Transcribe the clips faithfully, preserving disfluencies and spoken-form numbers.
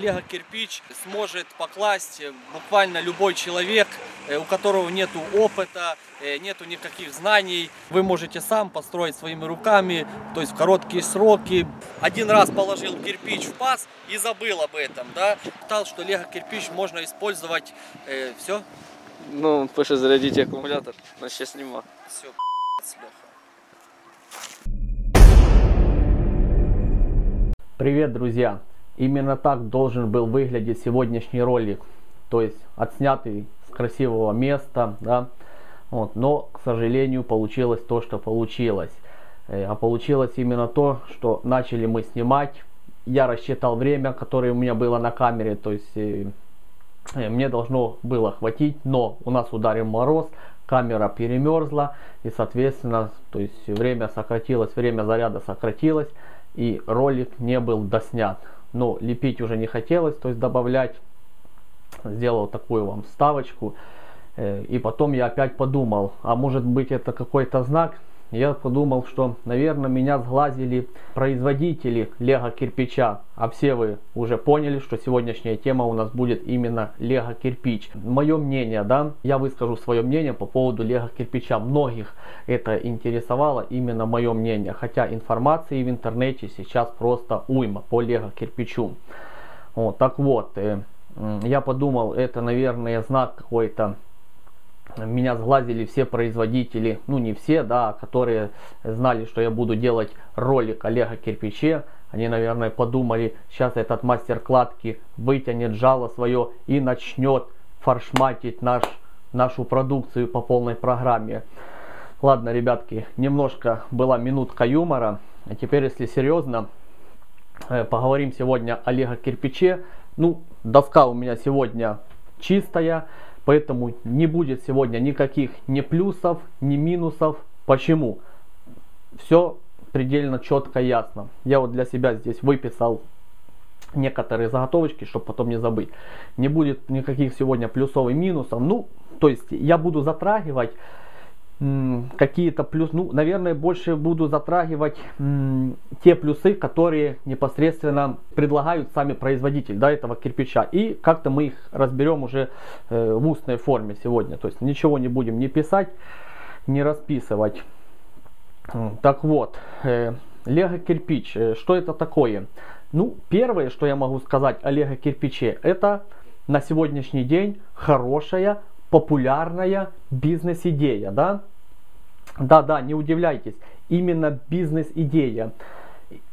Лего-кирпич сможет покласть буквально любой человек, у которого нет опыта, нет никаких знаний. Вы можете сам построить своими руками, то есть в короткие сроки. Один раз положил кирпич в паз и забыл об этом. Да? Считал, что лего-кирпич можно использовать э, все. Ну, пошли зарядить аккумулятор, но сейчас нема. Все, п***ц. Привет, друзья! Именно так должен был выглядеть сегодняшний ролик, то есть отснятый с красивого места, да? Вот. Но, к сожалению, получилось то, что получилось. А получилось именно то, что начали мы снимать. Я рассчитал время, которое у меня было на камере, то есть мне должно было хватить, но у нас ударил мороз, камера перемерзла и, соответственно, то есть время сократилось, время заряда сократилось и ролик не был доснят. Но лепить уже не хотелось, то есть добавлять. Сделал такую вам вставочку. И потом я опять подумал, а может быть это какой-то знак. Я подумал, что, наверное, меня сглазили производители лего-кирпича. А все вы уже поняли, что сегодняшняя тема у нас будет именно лего-кирпич. Мое мнение, да, я выскажу свое мнение по поводу лего-кирпича. Многих это интересовало, именно мое мнение. Хотя информации в интернете сейчас просто уйма по лего-кирпичу. Вот, так вот, э, э, я подумал, это, наверное, знак какой-то. Меня сглазили все производители, ну не все, да, которые знали, что я буду делать ролик о лего-кирпиче. Они, наверное, подумали, сейчас этот мастер кладки вытянет жало свое и начнет форшматить наш, нашу продукцию по полной программе. Ладно, ребятки, немножко была минутка юмора. А теперь, если серьезно, поговорим сегодня о лего-кирпиче. Ну, доска у меня сегодня чистая. Поэтому не будет сегодня никаких ни плюсов, ни минусов. Почему? Все предельно четко и ясно. Я вот для себя здесь выписал некоторые заготовочки, чтобы потом не забыть. Не будет никаких сегодня плюсов и минусов. Ну, то есть я буду затрагивать какие-то плюсы. Ну, наверное, больше буду затрагивать те плюсы, которые непосредственно предлагают сами производители, да, этого кирпича. И как-то мы их разберем уже э, в устной форме сегодня. То есть ничего не будем ни писать, ни расписывать. Так вот, э, лего-кирпич. Что это такое? Ну, первое, что я могу сказать о лего-кирпиче, это на сегодняшний день хорошая, популярная бизнес-идея, да? Да-да, не удивляйтесь, именно бизнес-идея.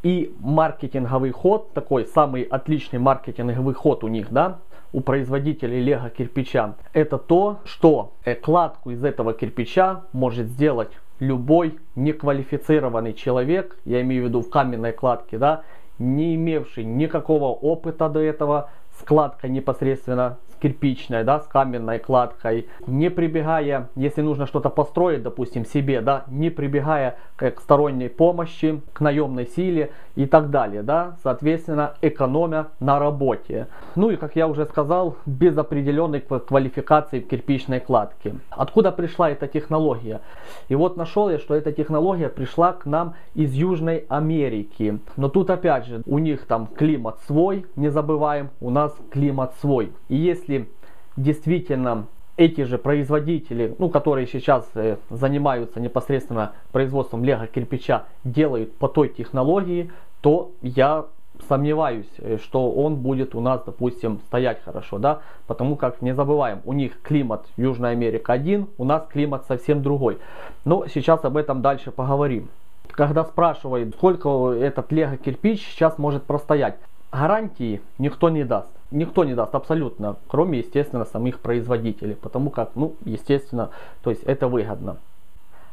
И маркетинговый ход, такой самый отличный маркетинговый ход у них, да, у производителей лего-кирпича, это то, что кладку из этого кирпича может сделать любой неквалифицированный человек, я имею в виду в каменной кладке, да, не имевший никакого опыта до этого, складка непосредственно с кирпичной, да, с каменной кладкой, не прибегая, если нужно что-то построить, допустим, себе, да, не прибегая к сторонней помощи, к наемной силе и так далее, да, соответственно, экономя на работе. Ну и, как я уже сказал, без определенной квалификации в кирпичной кладке. Откуда пришла эта технология? И вот нашел я, что эта технология пришла к нам из Южной Америки. Но тут опять же, у них там климат свой, не забываем, у нас климат свой. И если действительно эти же производители, ну, которые сейчас э, занимаются непосредственно производством лего-кирпича, делают по той технологии, то я сомневаюсь, что он будет у нас, допустим, стоять хорошо, да, потому как, не забываем, у них климат Южная Америка один, у нас климат совсем другой. Но сейчас об этом дальше поговорим. Когда спрашивают, сколько этот лего-кирпич сейчас может простоять, гарантии никто не даст. Никто не даст абсолютно, кроме, естественно, самих производителей. Потому как, ну, естественно, то есть это выгодно.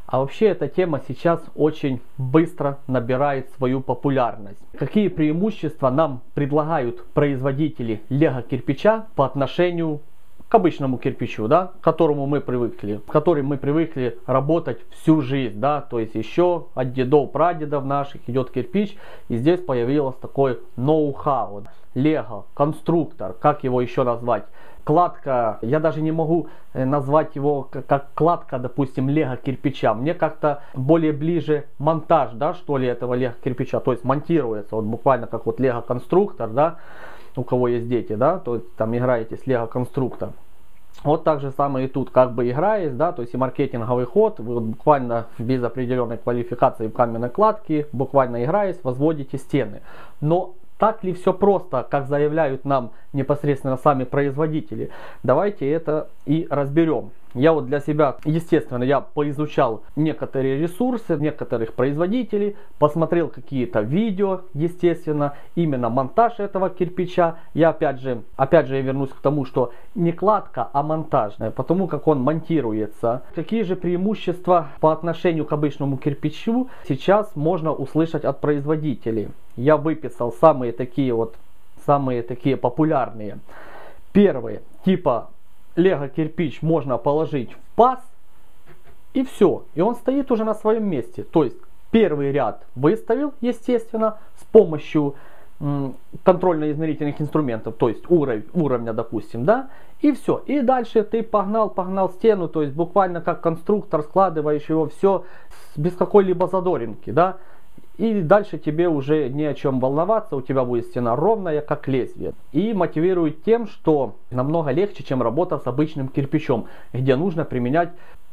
А вообще эта тема сейчас очень быстро набирает свою популярность. Какие преимущества нам предлагают производители лего-кирпича по отношению к обычному кирпичу, да, к которому мы привыкли, к которому мы привыкли работать всю жизнь, да, то есть еще от дедов, прадедов наших идет кирпич, и здесь появилось такое ноу-хау. Лего, конструктор, как его еще назвать, кладка, я даже не могу назвать его как кладка, допустим, лего-кирпича, мне как-то более ближе монтаж, да, что ли, этого лего-кирпича, то есть монтируется, вот буквально как вот лего-конструктор, да, у кого есть дети, да, то там играете с Лего конструктор. Вот так же самое и тут, как бы играясь, да, то есть и маркетинговый ход, вы вот буквально без определенной квалификации в каменной кладке, буквально играясь, возводите стены. Но так ли все просто, как заявляют нам непосредственно сами производители? Давайте это и разберем. Я вот для себя, естественно, я поизучал некоторые ресурсы, некоторых производителей, посмотрел какие-то видео, естественно, именно монтаж этого кирпича. Я опять же, опять же я вернусь к тому, что не кладка, а монтажная, потому как он монтируется. Какие же преимущества по отношению к обычному кирпичу сейчас можно услышать от производителей? Я выписал самые такие вот, самые такие популярные. Первые, типа... Лего кирпич можно положить в паз и все, и он стоит уже на своем месте. То есть первый ряд выставил, естественно, с помощью контрольно-измерительных инструментов, то есть уров- уровня, допустим, да, и все. И дальше ты погнал, погнал стену, то есть буквально как конструктор, складываешь его все без какой-либо задоринки, да. И дальше тебе уже не о чем волноваться, у тебя будет стена ровная, как лезвие. И мотивирует тем, что намного легче, чем работа с обычным кирпичом, где нужно применять,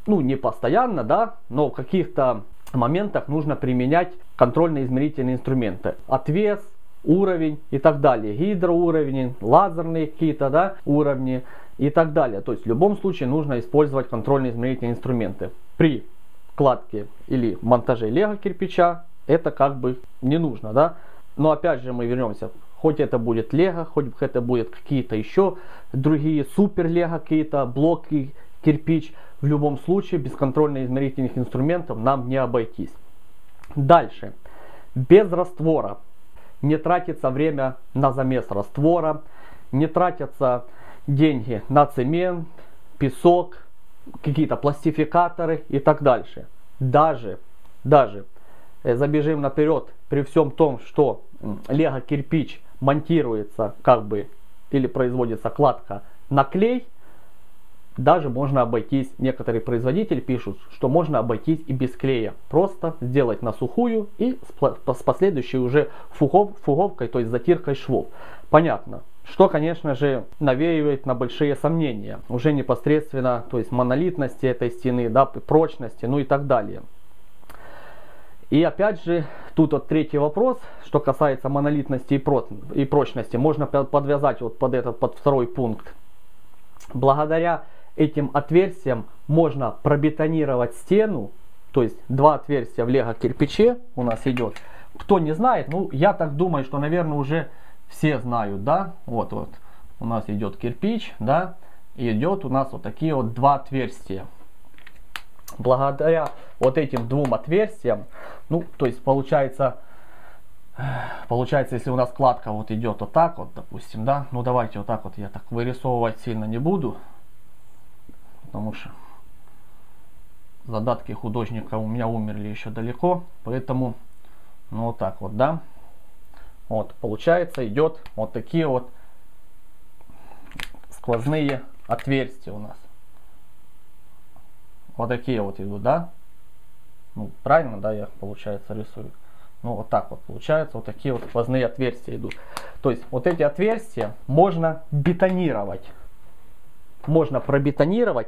ну не постоянно, да, но в каких-то моментах нужно применять контрольно-измерительные инструменты. Отвес, уровень и так далее, гидроуровни, лазерные какие-то, да, уровни и так далее. То есть в любом случае нужно использовать контрольно-измерительные инструменты. При кладке или монтаже лего кирпича это как бы не нужно, да. Но опять же мы вернемся, хоть это будет лего, хоть это будет какие-то еще другие супер лего, какие-то блоки, кирпич. В любом случае без контрольно-измерительных инструментов нам не обойтись. Дальше. Без раствора. Не тратится время на замес раствора, не тратятся деньги на цемент, песок, какие-то пластификаторы и так дальше. Даже, даже... забежим наперед, при всем том, что лего кирпич монтируется как бы или производится кладка на клей, даже можно обойтись, некоторые производители пишут, что можно обойтись и без клея, просто сделать на сухую и с последующей уже фугов, фуговкой, то есть затиркой швов. Понятно, что, конечно же, навеивает на большие сомнения, уже непосредственно, то есть монолитности этой стены, да, прочности, ну и так далее. И опять же, тут вот третий вопрос, что касается монолитности и, про... и прочности, можно подвязать вот под этот, под второй пункт. Благодаря этим отверстиям можно пробетонировать стену, то есть два отверстия в лего кирпиче у нас идет. Кто не знает, ну я так думаю, что, наверное, уже все знают, да, вот вот у нас идет кирпич, да, и идет у нас вот такие вот два отверстия. Благодаря вот этим двум отверстиям, ну, то есть получается, получается, если у нас кладка вот идет вот так вот, допустим, да, ну давайте вот так вот, я так вырисовывать сильно не буду, потому что задатки художника у меня умерли еще далеко, поэтому, ну вот так вот, да, вот, получается, идет вот такие вот сквозные отверстия у нас. Вот такие вот идут, да? Ну, правильно, да, я, получается, рисую. Ну, вот так вот получается, вот такие вот сквозные отверстия идут. То есть, вот эти отверстия можно бетонировать. Можно пробетонировать.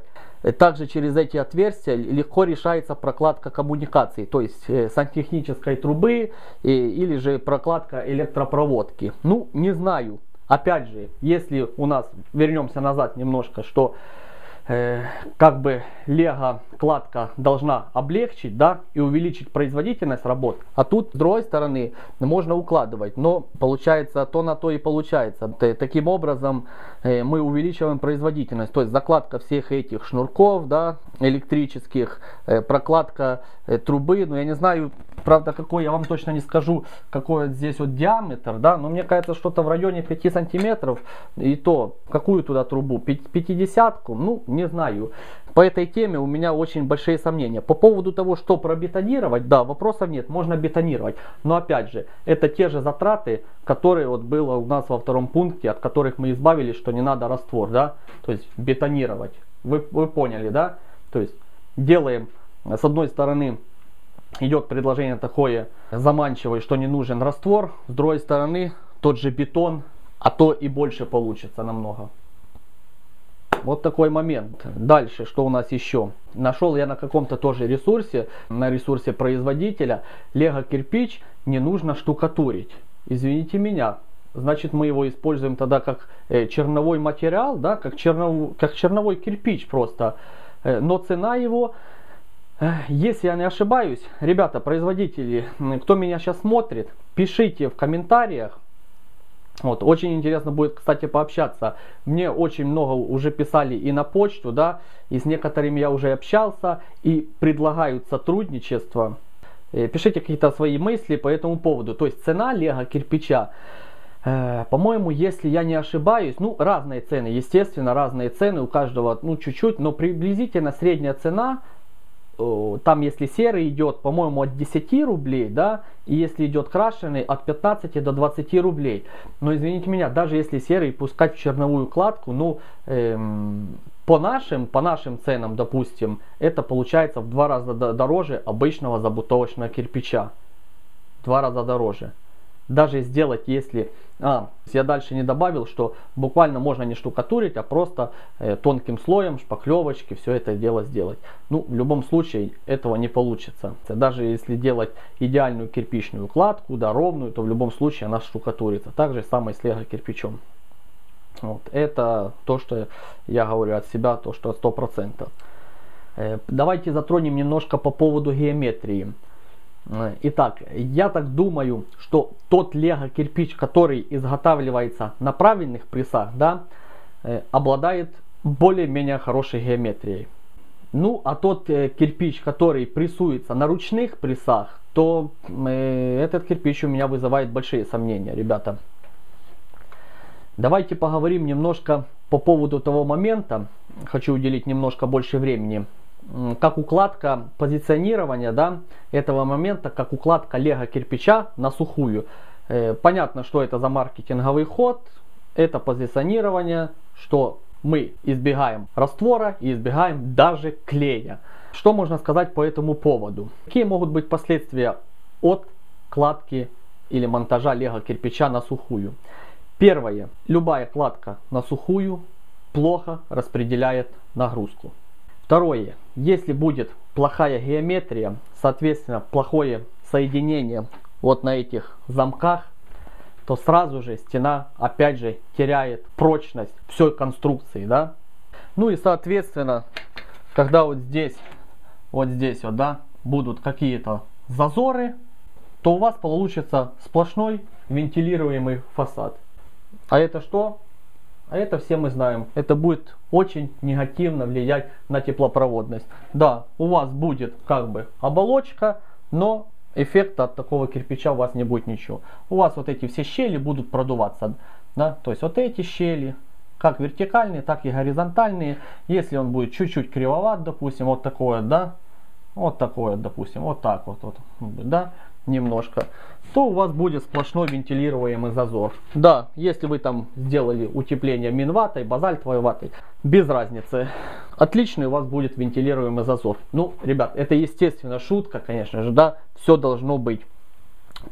Также через эти отверстия легко решается прокладка коммуникаций, то есть э, сантехнической трубы э, или же прокладка электропроводки. Ну, не знаю. Опять же, если у нас, вернемся назад немножко, что... как бы лего кладка должна облегчить, да, и увеличить производительность работ, а тут с другой стороны можно укладывать, но получается то на то и получается. Таким образом мы увеличиваем производительность, то есть закладка всех этих шнурков, да, электрических, прокладка трубы, ну я не знаю, правда, какой, я вам точно не скажу, какой здесь вот диаметр, да, но мне кажется, что-то в районе пяти сантиметров, и то, какую туда трубу, пятидесятку, ну, не знаю. По этой теме у меня очень большие сомнения. По поводу того, что пробетонировать, да, вопросов нет, можно бетонировать. Но опять же, это те же затраты, которые вот было у нас во втором пункте, от которых мы избавились, что не надо раствор, да, то есть бетонировать. Вы, вы поняли, да? То есть делаем, с одной стороны, идет предложение такое заманчивое, что не нужен раствор. С другой стороны, тот же бетон, а то и больше получится намного. Вот такой момент. Дальше, что у нас еще? Нашел я на каком-то тоже ресурсе, на ресурсе производителя, лего-кирпич не нужно штукатурить. Извините меня. Значит, мы его используем тогда как черновой материал, да, как чернов... как черновой кирпич просто. Но цена его, если я не ошибаюсь, ребята, производители, кто меня сейчас смотрит, пишите в комментариях. Вот, очень интересно будет, кстати, пообщаться. Мне очень много уже писали и на почту, да, и с некоторыми я уже общался, и предлагают сотрудничество. Пишите какие-то свои мысли по этому поводу. То есть цена лего-кирпича, э, по-моему, если я не ошибаюсь, ну, разные цены, естественно, разные цены у каждого, ну, чуть-чуть, но приблизительно средняя цена, э, там, если серый идет, по-моему, от десяти рублей, да, и если идет крашеный, от пятнадцати до двадцати рублей. Но, извините меня, даже если серый пускать в черновую кладку, ну, эм, по нашим, по нашим ценам, допустим, это получается в два раза дороже обычного забутовочного кирпича. В два раза дороже. Даже сделать, если... А, я дальше не добавил, что буквально можно не штукатурить, а просто э, тонким слоем шпаклевочки все это дело сделать. Ну, в любом случае этого не получится. Даже если делать идеальную кирпичную кладку, да, ровную, то в любом случае она штукатурится. Так же самое с лего-кирпичом. Вот, это то, что я говорю от себя, то, что сто процентов. Э, давайте затронем немножко по поводу геометрии. Итак, я так думаю, что тот лего-кирпич, который изготавливается на правильных прессах, да, обладает более-менее хорошей геометрией. Ну, а тот кирпич, который прессуется на ручных прессах, то этот кирпич у меня вызывает большие сомнения, ребята. Давайте поговорим немножко по поводу того момента, хочу уделить немножко больше времени. Как укладка позиционирования, да, этого момента, как укладка лего-кирпича на сухую. Э, понятно, что это за маркетинговый ход, это позиционирование, что мы избегаем раствора и избегаем даже клея. Что можно сказать по этому поводу? Какие могут быть последствия от кладки или монтажа лего-кирпича на сухую? Первое. Любая кладка на сухую плохо распределяет нагрузку. Второе. Если будет плохая геометрия, соответственно, плохое соединение вот на этих замках, то сразу же стена опять же теряет прочность всей конструкции, да. Ну и соответственно, когда вот здесь, вот здесь вот, да, будут какие-то зазоры, то у вас получится сплошной вентилируемый фасад. А это что? А это все мы знаем. Это будет очень негативно влиять на теплопроводность. Да, у вас будет как бы оболочка, но эффекта от такого кирпича у вас не будет ничего. У вас вот эти все щели будут продуваться. Да? То есть вот эти щели, как вертикальные, так и горизонтальные. Если он будет чуть-чуть кривоват, допустим, вот такое, да, вот такое, допустим, вот так вот, вот, да, немножко, то у вас будет сплошной вентилируемый зазор. Да, если вы там сделали утепление минватой, базальтовой ватой, без разницы. Отличный у вас будет вентилируемый зазор. Ну, ребят, это естественно шутка, конечно же, да. Все должно быть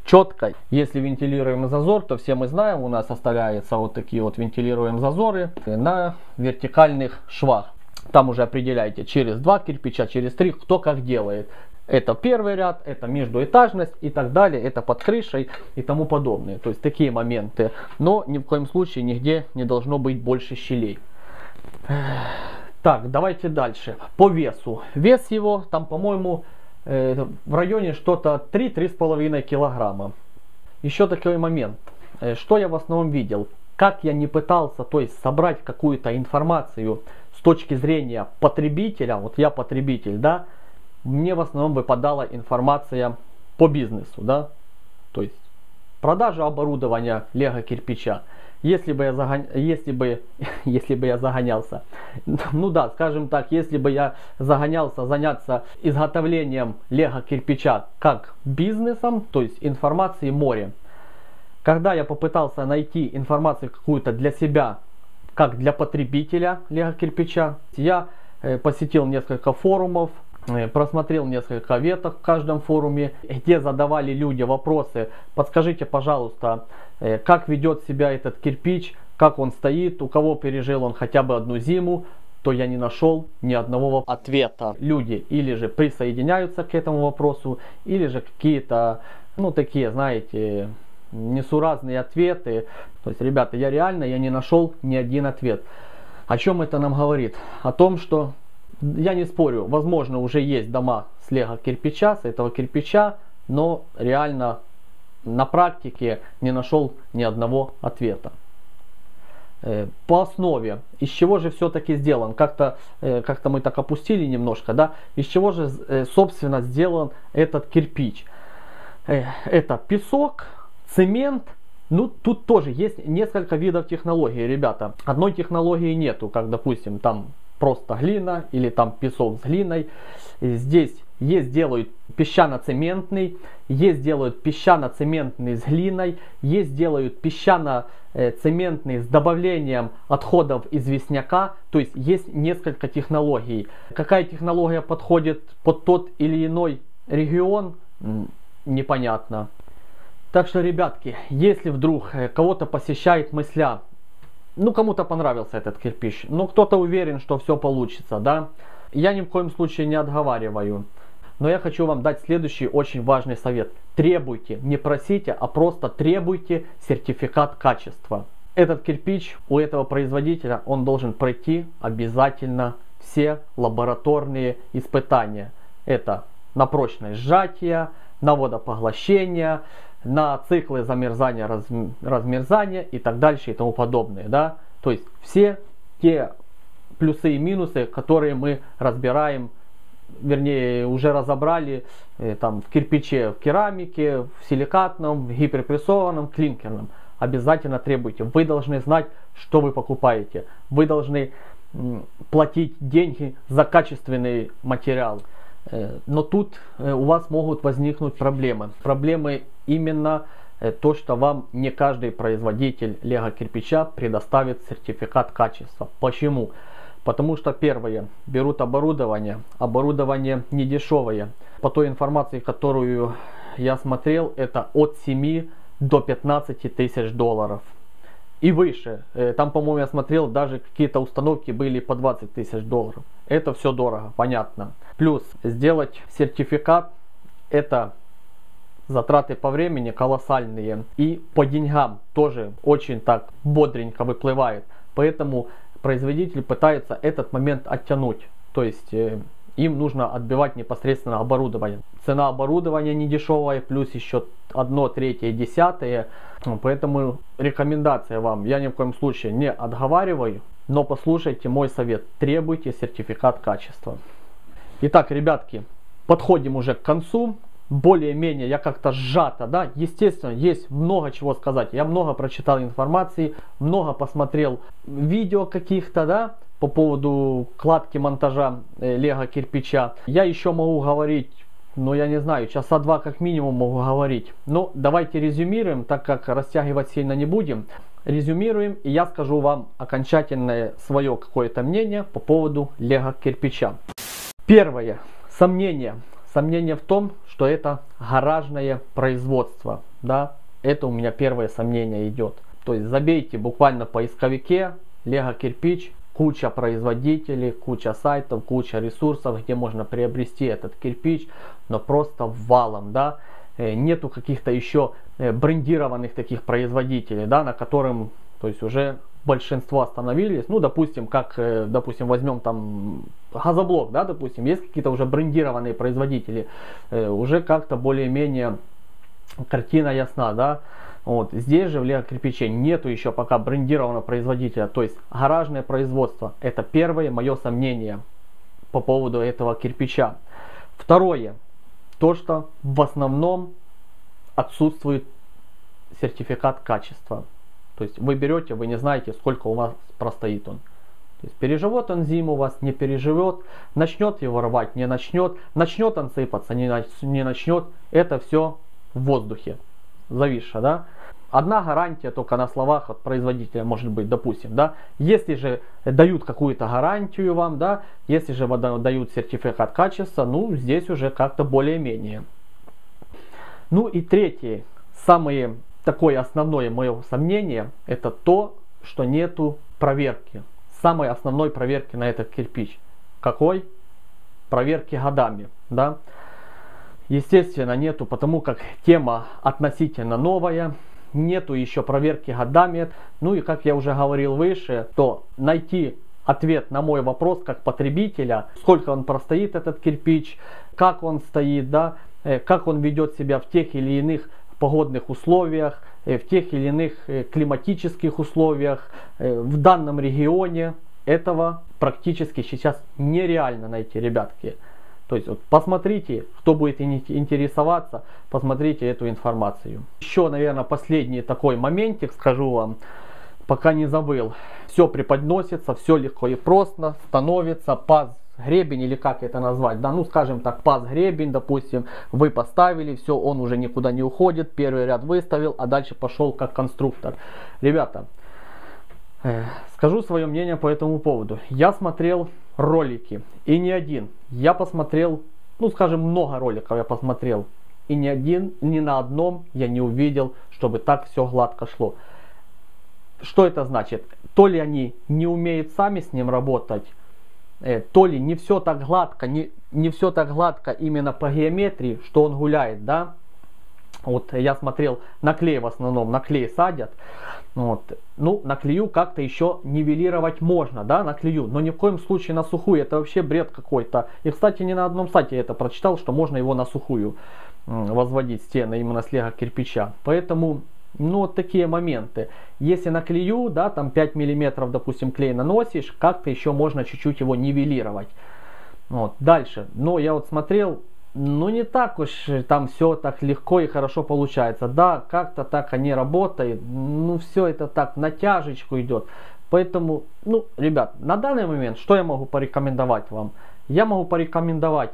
четко. Если вентилируемый зазор, то все мы знаем, у нас оставляются вот такие вот вентилируемые зазоры на вертикальных швах. Там уже определяйте через два кирпича, через три, кто как делает. Это первый ряд, это междуэтажность и так далее, это под крышей и тому подобное. То есть такие моменты. Но ни в коем случае нигде не должно быть больше щелей. Так, давайте дальше. По весу. Вес его там, по-моему, э, в районе что-то три — три с половиной килограмма. Еще такой момент. Э, что я в основном видел? Как я не пытался, то есть собрать какую-то информацию с точки зрения потребителя, вот я потребитель, да, мне в основном выпадала информация по бизнесу, да, то есть продажа оборудования лего-кирпича. Если бы я загон... если бы если бы я загонялся, ну да, скажем так, если бы я загонялся заняться изготовлением лего-кирпича как бизнесом, то есть информации море. Когда я попытался найти информацию какую-то для себя, как для потребителя лего-кирпича, я посетил несколько форумов, просмотрел несколько веток в каждом форуме, где задавали люди вопросы: подскажите, пожалуйста, как ведет себя этот кирпич, как он стоит, у кого пережил он хотя бы одну зиму, то я не нашел ни одного ответа. Люди или же присоединяются к этому вопросу, или же какие-то, ну, такие, знаете, несуразные ответы. То есть, ребята, я реально, я не нашел ни один ответ. О чем это нам говорит? О том, что, я не спорю, возможно, уже есть дома с лего кирпича, с этого кирпича, но реально на практике не нашел ни одного ответа. По основе, из чего же все-таки сделан, как-то как-то мы так опустили немножко, да, из чего же, собственно, сделан этот кирпич? Это песок, цемент. Ну, тут тоже есть несколько видов технологий, ребята. Одной технологии нету, как, допустим, там просто глина или там песок с глиной. Здесь есть делают песчано-цементный, есть делают песчано-цементный с глиной, есть делают песчано-цементный с добавлением отходов известняка. То есть есть несколько технологий. Какая технология подходит под тот или иной регион, непонятно. Так что, ребятки, если вдруг кого-то посещает мысля, ну, кому-то понравился этот кирпич, но кто-то уверен, что все получится, да, я ни в коем случае не отговариваю. Но я хочу вам дать следующий очень важный совет. Требуйте, не просите, а просто требуйте сертификат качества. Этот кирпич у этого производителя, он должен пройти обязательно все лабораторные испытания. Это на прочность сжатия, на водопоглощение, на циклы замерзания, размерзания и так дальше и тому подобное, да? То есть все те плюсы и минусы, которые мы разбираем, вернее уже разобрали там в кирпиче, в керамике, в силикатном, в гиперпрессованном, клинкерном, обязательно требуйте. Вы должны знать, что вы покупаете. Вы должны платить деньги за качественный материал. Но тут у вас могут возникнуть проблемы. Проблемы именно то, что вам не каждый производитель лего-кирпича предоставит сертификат качества. Почему? Потому что, первое, берут оборудование. Оборудование не дешевое. По той информации, которую я смотрел, это от семи до пятнадцати тысяч долларов. И выше. Там, по-моему, я смотрел, даже какие-то установки были по двадцать тысяч долларов. Это все дорого, понятно. Плюс сделать сертификат — это затраты по времени колоссальные. И по деньгам тоже очень так бодренько выплывает. Поэтому производитель пытается этот момент оттянуть. То есть э, им нужно отбивать непосредственно оборудование. Цена оборудования не дешевая, плюс еще одна третья, десятая. Поэтому рекомендация вам, я ни в коем случае не отговариваю, но послушайте мой совет: требуйте сертификат качества. Итак, ребятки, подходим уже к концу. Более-менее я как-то сжато, да, естественно, есть много чего сказать. Я много прочитал информации, много посмотрел видео каких-то, да, по поводу кладки, монтажа э, лего-кирпича. Я еще могу говорить, ну, я не знаю, часа два как минимум могу говорить. Но давайте резюмируем, так как растягивать сильно не будем. Резюмируем, и я скажу вам окончательное свое какое-то мнение по поводу лего-кирпича. Первое. Сомнение. Сомнение в том, что это гаражное производство. Да? Это у меня первое сомнение идет. То есть забейте буквально в поисковике лего-кирпич. Куча производителей, куча сайтов, куча ресурсов, где можно приобрести этот кирпич, но просто валом, да, нету каких-то еще брендированных таких производителей, да, на котором, то есть уже большинство остановились. Ну, допустим, как, допустим, возьмем там газоблок, да, допустим, есть какие-то уже брендированные производители, уже как-то более-менее картина ясна, да. Вот. Здесь же в лего-кирпиче нету еще пока брендированного производителя. То есть гаражное производство. Это первое мое сомнение по поводу этого кирпича. Второе. То, что в основном отсутствует сертификат качества. То есть вы берете, вы не знаете, сколько у вас простоит он. То есть переживет он зиму у вас, не переживет, начнет его рвать, не начнет, начнет он сыпаться, не начнет. Это все в воздухе зависшее, да. Одна гарантия только на словах от производителя может быть, допустим, да. Если же дают какую-то гарантию вам, да, если же дают сертификат качества, ну, здесь уже как-то более-менее. Ну и третье, самое такое основное мое сомнение, это то, что нету проверки. Самой основной проверки на этот кирпич. Какой? Проверки годами, да. Естественно, нету, потому как тема относительно новая. Нету еще проверки годами. Ну и как я уже говорил выше, то найти ответ на мой вопрос как потребителя, сколько он простоит этот кирпич, как он стоит, да, как он ведет себя в тех или иных погодных условиях, в тех или иных климатических условиях, в данном регионе, этого практически сейчас нереально найти, ребятки. То есть вот, посмотрите, кто будет интересоваться, посмотрите эту информацию. Еще, наверное, последний такой моментик, скажу вам, пока не забыл. Все преподносится, все легко и просто, становится паз, гребень или как это назвать, да, ну скажем так, паз, гребень, допустим, вы поставили, все, он уже никуда не уходит, первый ряд выставил, а дальше пошел как конструктор. Ребята, скажу свое мнение по этому поводу. Я смотрел ролики, и не один. Я посмотрел, ну скажем, много роликов я посмотрел, и ни один, ни на одном я не увидел, чтобы так все гладко шло. Что это значит? То ли они не умеют сами с ним работать, то ли не все так гладко, не, не все так гладко именно по геометрии, что он гуляет, да. Вот я смотрел, на клей в основном, на клей садят. Вот. Ну, на клею как-то еще нивелировать можно, да, на клею, но ни в коем случае на сухую, это вообще бред какой-то. И, кстати, не на одном сайте я это прочитал, что можно его на сухую возводить, стены именно с лего кирпича. Поэтому, ну, вот такие моменты. Если на клею, да, там пять миллиметров, допустим, клей наносишь, как-то еще можно чуть-чуть его нивелировать. Вот. Дальше, но я вот смотрел... Ну не так уж там все так легко и хорошо получается. Да, как-то так они работают. Ну все это так натяжечку идет. Поэтому, ну, ребят, на данный момент что я могу порекомендовать вам? Я могу порекомендовать,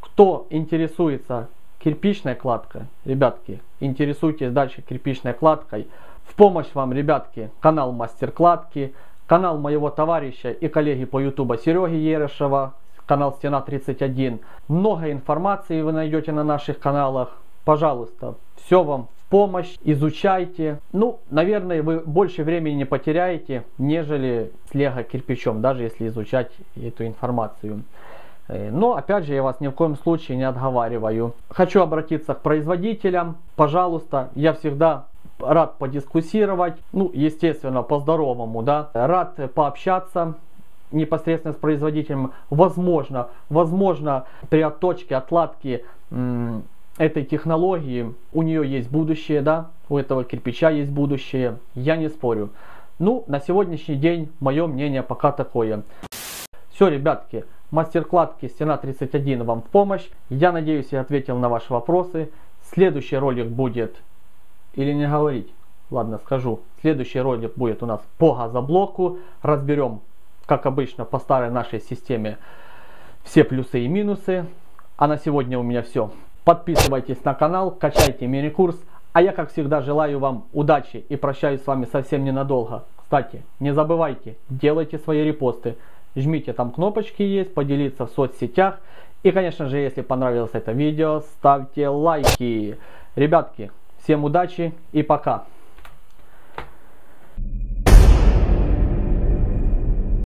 кто интересуется кирпичной кладкой, ребятки, интересуйтесь дальше кирпичной кладкой. В помощь вам, ребятки, канал Мастер-кладки, канал моего товарища и коллеги по ютубу Сереги Ерешева, канал Стена тридцать один. Много информации вы найдете на наших каналах. Пожалуйста, все вам в помощь, изучайте. Ну, наверное, вы больше времени не потеряете, нежели с лего кирпичом, даже если изучать эту информацию. Но, опять же, я вас ни в коем случае не отговариваю. Хочу обратиться к производителям. Пожалуйста, я всегда рад подискуссировать. Ну, естественно, по-здоровому, да. Рад пообщаться непосредственно с производителем. Возможно, возможно при отточке, отладке м, этой технологии у нее есть будущее, да, у этого кирпича есть будущее, я не спорю. Ну, на сегодняшний день мое мнение пока такое. Все, ребятки, Мастер-кладки, Стена тридцать один вам в помощь. Я надеюсь, я ответил на ваши вопросы. Следующий ролик будет, или не говорить, ладно, скажу, следующий ролик будет у нас по газоблоку. Разберем, как обычно, по старой нашей системе все плюсы и минусы. А на сегодня у меня все. Подписывайтесь на канал, качайте мини-курс. А я, как всегда, желаю вам удачи и прощаюсь с вами совсем ненадолго. Кстати, не забывайте, делайте свои репосты. Жмите, там кнопочки есть, поделиться в соцсетях. И, конечно же, если понравилось это видео, ставьте лайки. Ребятки, всем удачи и пока.